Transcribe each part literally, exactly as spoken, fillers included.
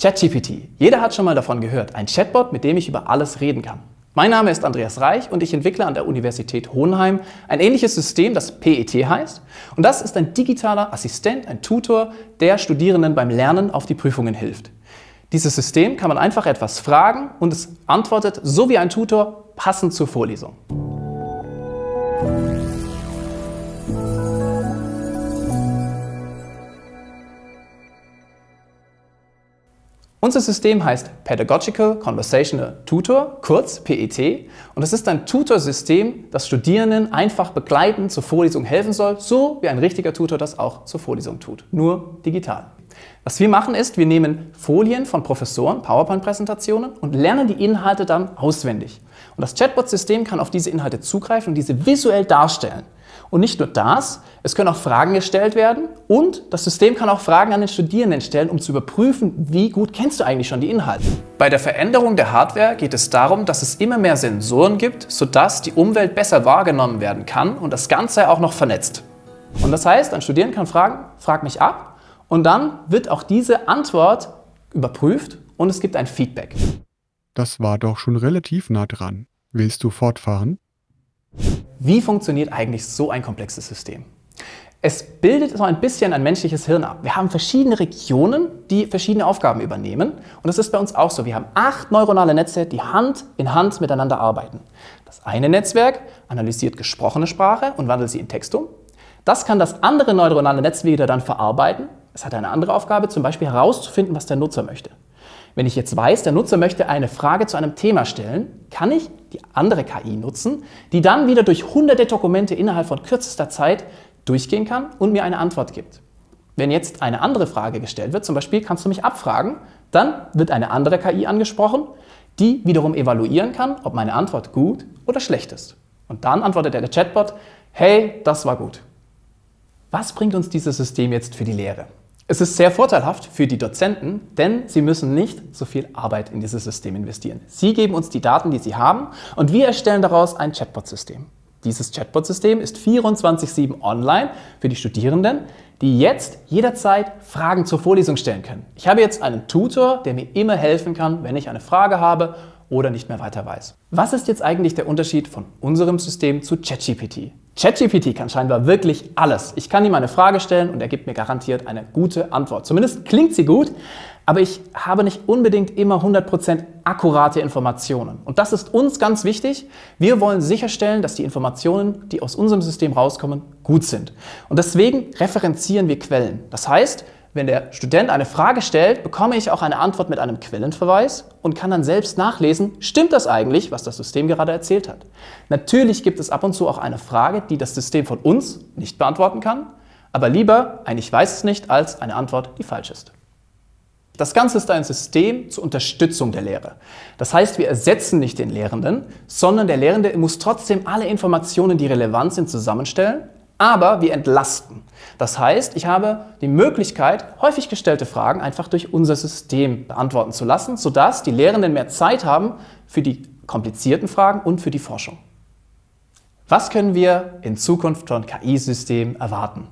ChatGPT. Jeder hat schon mal davon gehört. Ein Chatbot, mit dem ich über alles reden kann. Mein Name ist Andreas Reich und ich entwickle an der Universität Hohenheim ein ähnliches System, das P E T heißt. Und das ist ein digitaler Assistent, ein Tutor, der Studierenden beim Lernen auf die Prüfungen hilft. Dieses System kann man einfach etwas fragen und es antwortet, so wie ein Tutor, passend zur Vorlesung. Unser System heißt Pedagogical Conversational Tutor, kurz P E T, und es ist ein Tutorsystem, das Studierenden einfach begleitend zur Vorlesung helfen soll, so wie ein richtiger Tutor das auch zur Vorlesung tut, nur digital. Was wir machen ist, wir nehmen Folien von Professoren, PowerPoint-Präsentationen und lernen die Inhalte dann auswendig. Und das Chatbot-System kann auf diese Inhalte zugreifen und diese visuell darstellen. Und nicht nur das, es können auch Fragen gestellt werden und das System kann auch Fragen an den Studierenden stellen, um zu überprüfen, wie gut kennst du eigentlich schon die Inhalte. Bei der Veränderung der Hardware geht es darum, dass es immer mehr Sensoren gibt, sodass die Umwelt besser wahrgenommen werden kann und das Ganze auch noch vernetzt. Und das heißt, ein Studierender kann fragen, frag mich ab, und dann wird auch diese Antwort überprüft und es gibt ein Feedback. Das war doch schon relativ nah dran. Willst du fortfahren? Wie funktioniert eigentlich so ein komplexes System? Es bildet so ein bisschen ein menschliches Hirn ab. Wir haben verschiedene Regionen, die verschiedene Aufgaben übernehmen. Und das ist bei uns auch so. Wir haben acht neuronale Netze, die Hand in Hand miteinander arbeiten. Das eine Netzwerk analysiert gesprochene Sprache und wandelt sie in Text um. Das kann das andere neuronale Netz wieder dann verarbeiten. Es hat eine andere Aufgabe, zum Beispiel herauszufinden, was der Nutzer möchte. Wenn ich jetzt weiß, der Nutzer möchte eine Frage zu einem Thema stellen, kann ich die andere K I nutzen, die dann wieder durch hunderte Dokumente innerhalb von kürzester Zeit durchgehen kann und mir eine Antwort gibt. Wenn jetzt eine andere Frage gestellt wird, zum Beispiel kannst du mich abfragen, dann wird eine andere K I angesprochen, die wiederum evaluieren kann, ob meine Antwort gut oder schlecht ist. Und dann antwortet der Chatbot, hey, das war gut. Was bringt uns dieses System jetzt für die Lehre? Es ist sehr vorteilhaft für die Dozenten, denn sie müssen nicht so viel Arbeit in dieses System investieren. Sie geben uns die Daten, die sie haben, und wir erstellen daraus ein Chatbot-System. Dieses Chatbot-System ist vierundzwanzig sieben online für die Studierenden, die jetzt jederzeit Fragen zur Vorlesung stellen können. Ich habe jetzt einen Tutor, der mir immer helfen kann, wenn ich eine Frage habe oder nicht mehr weiter weiß. Was ist jetzt eigentlich der Unterschied von unserem System zu ChatGPT? ChatGPT kann scheinbar wirklich alles. Ich kann ihm eine Frage stellen und er gibt mir garantiert eine gute Antwort. Zumindest klingt sie gut, aber ich habe nicht unbedingt immer hundert Prozent akkurate Informationen. Und das ist uns ganz wichtig. Wir wollen sicherstellen, dass die Informationen, die aus unserem System rauskommen, gut sind. Und deswegen referenzieren wir Quellen. Das heißt, wenn der Student eine Frage stellt, bekomme ich auch eine Antwort mit einem Quellenverweis und kann dann selbst nachlesen, stimmt das eigentlich, was das System gerade erzählt hat. Natürlich gibt es ab und zu auch eine Frage, die das System von uns nicht beantworten kann, aber lieber ein Ich weiß es nicht als eine Antwort, die falsch ist. Das Ganze ist ein System zur Unterstützung der Lehre. Das heißt, wir ersetzen nicht den Lehrenden, sondern der Lehrende muss trotzdem alle Informationen, die relevant sind, zusammenstellen. Aber wir entlasten. Das heißt, ich habe die Möglichkeit, häufig gestellte Fragen einfach durch unser System beantworten zu lassen, sodass die Lehrenden mehr Zeit haben für die komplizierten Fragen und für die Forschung. Was können wir in Zukunft von K I-Systemen erwarten?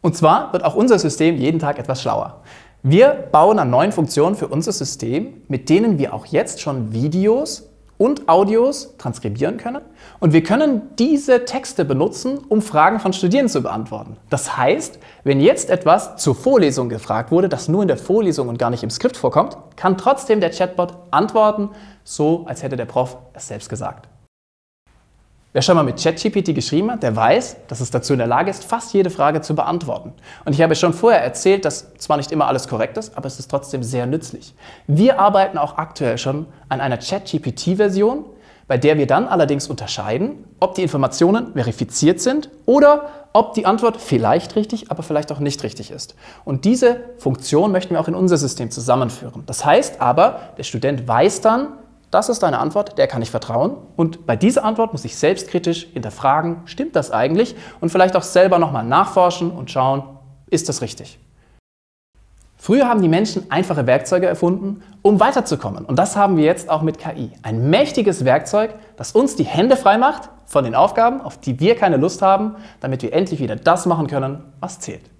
Und zwar wird auch unser System jeden Tag etwas schlauer. Wir bauen an neuen Funktionen für unser System, mit denen wir auch jetzt schon Videos und Audios transkribieren können. Und wir können diese Texte benutzen, um Fragen von Studierenden zu beantworten. Das heißt, wenn jetzt etwas zur Vorlesung gefragt wurde, das nur in der Vorlesung und gar nicht im Skript vorkommt, kann trotzdem der Chatbot antworten, so als hätte der Prof es selbst gesagt. Wer schon mal mit ChatGPT geschrieben hat, der weiß, dass es dazu in der Lage ist, fast jede Frage zu beantworten. Und ich habe schon vorher erzählt, dass zwar nicht immer alles korrekt ist, aber es ist trotzdem sehr nützlich. Wir arbeiten auch aktuell schon an einer ChatGPT-Version, bei der wir dann allerdings unterscheiden, ob die Informationen verifiziert sind oder ob die Antwort vielleicht richtig, aber vielleicht auch nicht richtig ist. Und diese Funktion möchten wir auch in unser System zusammenführen. Das heißt aber, der Student weiß dann, das ist eine Antwort, der kann ich vertrauen. Und bei dieser Antwort muss ich selbstkritisch hinterfragen, stimmt das eigentlich? Und vielleicht auch selber nochmal nachforschen und schauen, ist das richtig? Früher haben die Menschen einfache Werkzeuge erfunden, um weiterzukommen. Und das haben wir jetzt auch mit K I. Ein mächtiges Werkzeug, das uns die Hände frei macht von den Aufgaben, auf die wir keine Lust haben, damit wir endlich wieder das machen können, was zählt.